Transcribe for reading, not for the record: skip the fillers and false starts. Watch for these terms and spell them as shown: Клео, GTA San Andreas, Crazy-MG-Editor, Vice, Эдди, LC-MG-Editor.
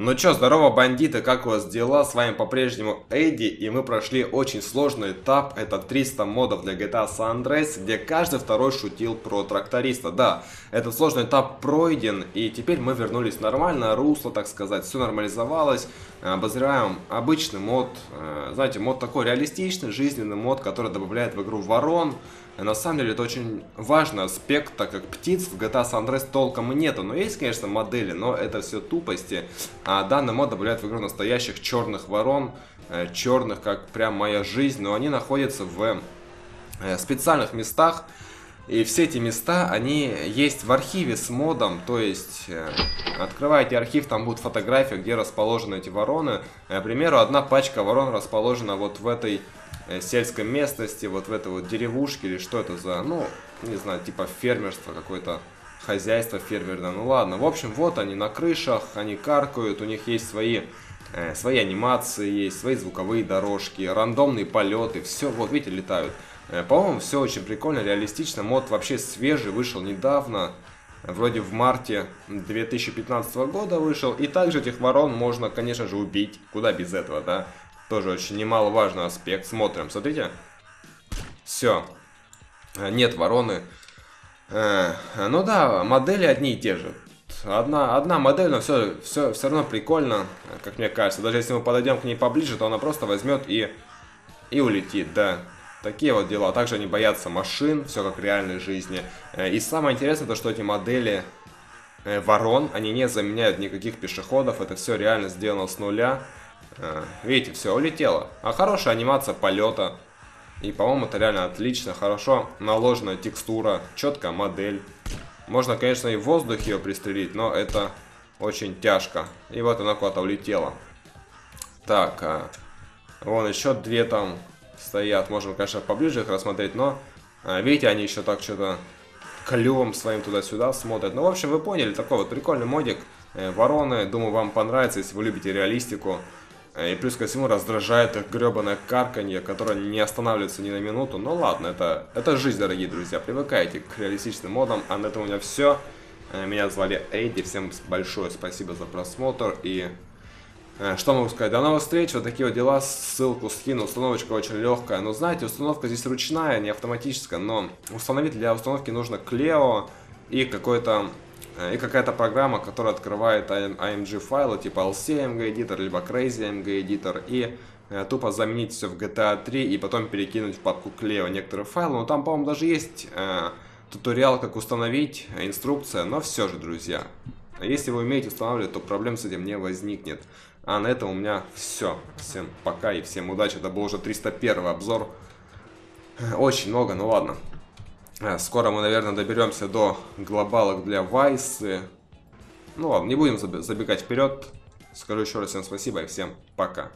Ну чё, здорово, бандиты, как у вас дела? С вами по-прежнему Эдди, и мы прошли очень сложный этап. Это 300 модов для GTA San Andreas, где каждый второй шутил про тракториста. Да, этот сложный этап пройден, и теперь мы вернулись в нормальное русло, так сказать. Все нормализовалось. Обозреваем обычный мод, знаете, мод такой реалистичный, жизненный мод, который добавляет в игру ворон. На самом деле это очень важный аспект, так как птиц в GTA San Andreas толком нету. Но есть, конечно, модели, но это все тупости. А данный мод добавляет в игру настоящих черных ворон, черных, как прям моя жизнь. Но они находятся в специальных местах. И все эти места, они есть в архиве с модом, то есть открываете архив, там будут фотографии, где расположены эти вороны. К примеру, одна пачка ворон расположена вот в этой сельской местности, вот в этой вот деревушке, или что это за, ну, не знаю, типа фермерство какое-то, хозяйство фермерное, ну ладно. В общем, вот они на крышах, они каркают, у них есть свои анимации, есть свои звуковые дорожки, рандомные полеты, все, вот видите, летают. По-моему, все очень прикольно, реалистично. Мод вообще свежий, вышел недавно. Вроде в марте 2015 года вышел. И также этих ворон можно, конечно же, убить. Куда без этого, да? Тоже очень немаловажный аспект. Смотрим, смотрите. Все. Нет вороны. Ну да, модели одни и те же. Одна модель, но все равно прикольно, как мне кажется. Даже если мы подойдем к ней поближе, то она просто возьмет и улетит, да. Такие вот дела. Также они боятся машин, все как в реальной жизни. И самое интересное, то что эти модели ворон, они не заменяют никаких пешеходов. Это все реально сделано с нуля. Видите, все улетело. А хорошая анимация полета. И, по-моему, это реально отлично. Хорошо наложенная текстура, четкая модель. Можно, конечно, и в воздухе ее пристрелить, но это очень тяжко. И вот она куда-то улетела. Так, вон еще две там стоят, можем, конечно, поближе их рассмотреть, но видите, они еще так что-то клювом своим туда-сюда смотрят. Ну, в общем, вы поняли, такой вот прикольный модик, вороны, думаю, вам понравится, если вы любите реалистику. И плюс ко всему раздражает их гребаное карканье, которое не останавливается ни на минуту. Ну ладно, это жизнь, дорогие друзья, привыкайте к реалистичным модам. А на этом у меня все. Меня звали Эдди, всем большое спасибо за просмотр и... Что могу сказать? До новых встреч, вот такие вот дела, ссылку скину, установочка очень легкая. Но знаете, установка здесь ручная, не автоматическая, но установить для установки нужно Клео и какая-то программа, которая открывает AMG файлы, типа LC-MG-Editor, либо Crazy-MG-Editor, и тупо заменить все в GTA 3 и потом перекинуть в папку Клео некоторые файлы. Но там, по-моему, даже есть туториал, как установить, инструкция, но все же, друзья. Если вы умеете устанавливать, то проблем с этим не возникнет. А на этом у меня все. Всем пока и всем удачи. Это был уже 301 обзор. Очень много, ну ладно. Скоро мы, наверное, доберемся до глобалок для Vice. Ну ладно, не будем забегать вперед. Скажу еще раз всем спасибо и всем пока.